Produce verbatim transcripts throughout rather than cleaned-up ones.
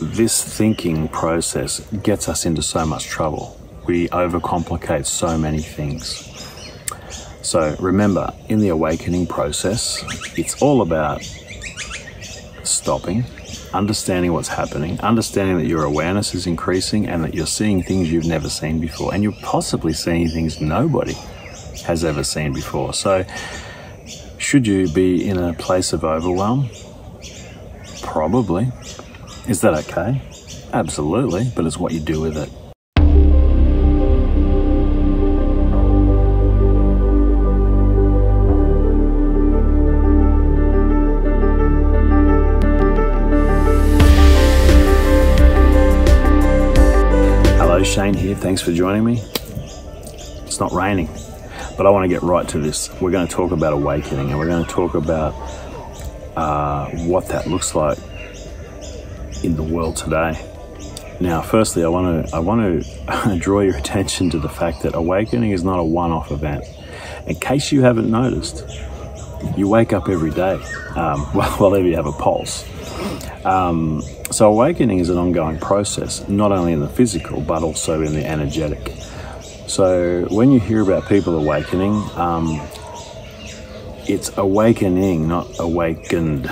This thinking process gets us into so much trouble. We overcomplicate so many things. So remember, in the awakening process, it's all about stopping, understanding what's happening, understanding that your awareness is increasing and that you're seeing things you've never seen before, and you're possibly seeing things nobody has ever seen before. So should you be in a place of overwhelm? Probably. Is that okay? Absolutely, but it's what you do with it. Shane here, thanks for joining me. It's not raining, but I want to get right to this. We're going to talk about awakening, and we're going to talk about uh, what that looks like in the world today. Now, firstly, I want to I want to draw your attention to the fact that awakening is not a one-off event. In case you haven't noticed, you wake up every day, um, well, whenever you have a pulse. Um, so awakening is an ongoing process, not only in the physical, but also in the energetic. So when you hear about people awakening, um, it's awakening, not awakened.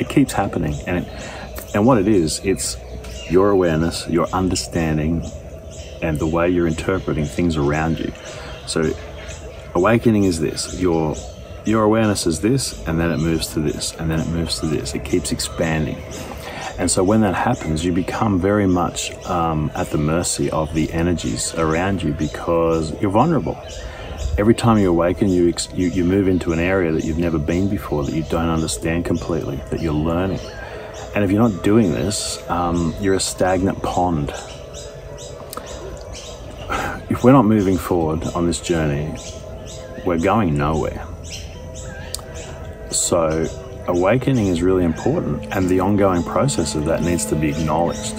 It keeps happening. And, it, and what it is, it's your awareness, your understanding, and the way you're interpreting things around you. So awakening is this, your Your awareness is this, and then it moves to this, and then it moves to this. It keeps expanding. And so when that happens, you become very much um, at the mercy of the energies around you, because you're vulnerable. Every time you awaken, you, ex you, you move into an area that you've never been before, that you don't understand completely, that you're learning. And if you're not doing this, um, you're a stagnant pond. If we're not moving forward on this journey, we're going nowhere. So awakening is really important, and the ongoing process of that needs to be acknowledged.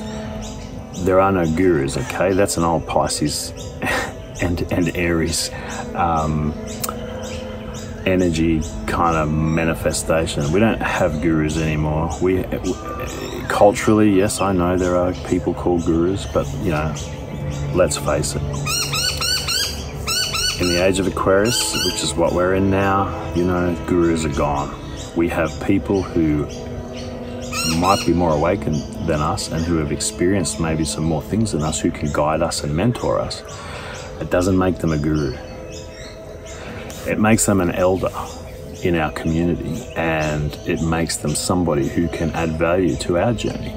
There are no gurus, okay? That's an old Pisces and, and Aries um, energy kind of manifestation. We don't have gurus anymore. We, culturally, yes, I know there are people called gurus, but, you know, let's face it. In the age of Aquarius, which is what we're in now, you know, gurus are gone. We have people who might be more awakened than us and who have experienced maybe some more things than us, who can guide us and mentor us. It doesn't make them a guru. It makes them an elder in our community, and it makes them somebody who can add value to our journey.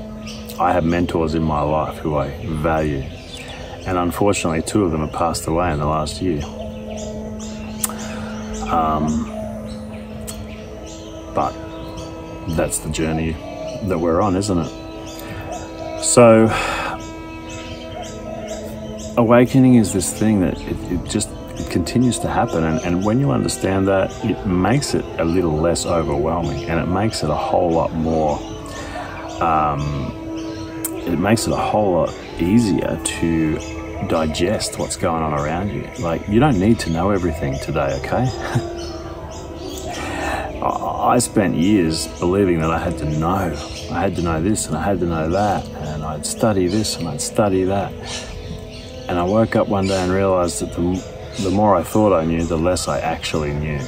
I have mentors in my life who I value, and unfortunately two of them have passed away in the last year. Um, but that's the journey that we're on, isn't it? So awakening is this thing that it, it just it continues to happen, and, and when you understand that, it makes it a little less overwhelming, and it makes it a whole lot more um, it makes it a whole lot easier to digest what's going on around you. Like, you don't need to know everything today, okay? I spent years believing that I had to know. I had to know this, and I had to know that, and I'd study this, and I'd study that. And I woke up one day and realized that the, the more I thought I knew, the less I actually knew.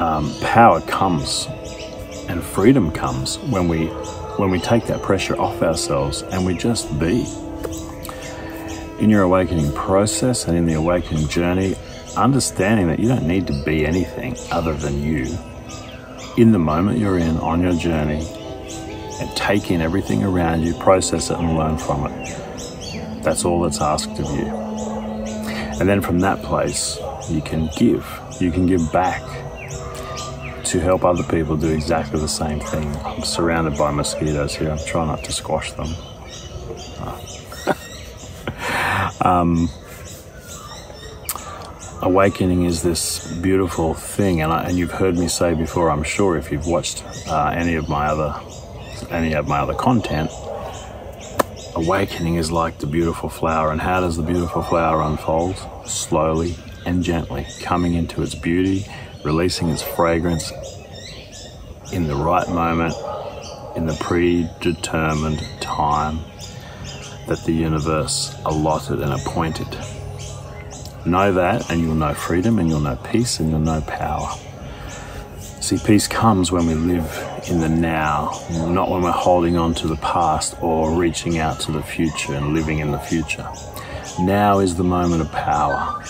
Um, power comes and freedom comes when we when we take that pressure off ourselves and we just be. In your awakening process and in the awakening journey, understanding that you don't need to be anything other than you in the moment you're in on your journey, and take in everything around you, process it and learn from it. That's all that's asked of you. And then from that place, you can give, you can give back, to help other people do exactly the same thing. I'm surrounded by mosquitoes here. I'm trying not to squash them. um, awakening is this beautiful thing, and, I, and you've heard me say before, I'm sure, if you've watched uh, any of my other any of my other content, awakening is like the beautiful flower. And how does the beautiful flower unfold? Slowly and gently, coming into its beauty, releasing its fragrance, in the right moment, in the predetermined time that the universe allotted and appointed. Know that, and you'll know freedom, and you'll know peace, and you'll know power. See, peace comes when we live in the now, not when we're holding on to the past or reaching out to the future and living in the future. Now is the moment of power.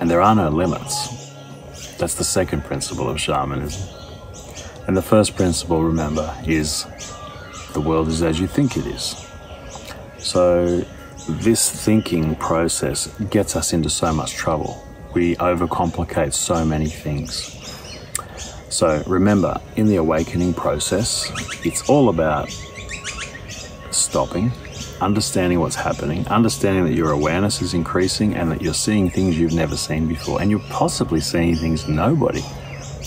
And there are no limits. That's the second principle of shamanism. And the first principle, remember, is the world is as you think it is. So this thinking process gets us into so much trouble. We overcomplicate so many things. So remember, in the awakening process, it's all about stopping, understanding what's happening, understanding that your awareness is increasing and that you're seeing things you've never seen before, and you're possibly seeing things nobody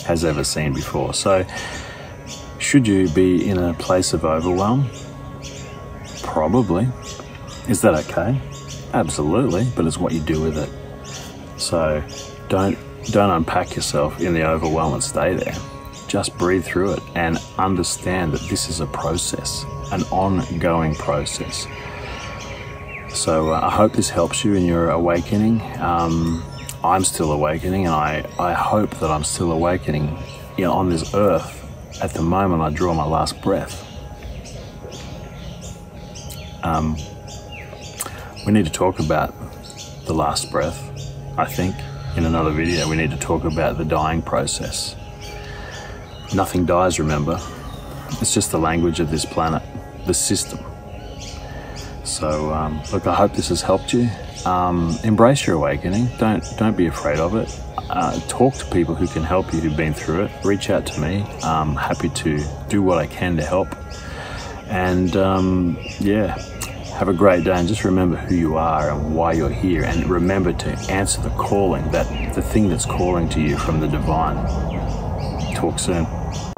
has ever seen before. So should you be in a place of overwhelm? Probably. Is that okay? Absolutely, but it's what you do with it. So don't, don't unpack yourself in the overwhelm and stay there. Just breathe through it and understand that this is a process, an ongoing process. So uh, I hope this helps you in your awakening. Um, I'm still awakening, and I, I hope that I'm still awakening, you know, on this earth at the moment I draw my last breath. Um, we need to talk about the last breath. I think in another video we need to talk about the dying process. Nothing dies, remember. It's just the language of this planet, the system. So um, look, I hope this has helped you. Um, embrace your awakening. Don't, don't be afraid of it. Uh, talk to people who can help you, who've been through it. Reach out to me. I'm happy to do what I can to help. And um, yeah. Have a great day, and just remember who you are and why you're here, and remember to answer the calling, that the thing that's calling to you from the divine. Talk soon.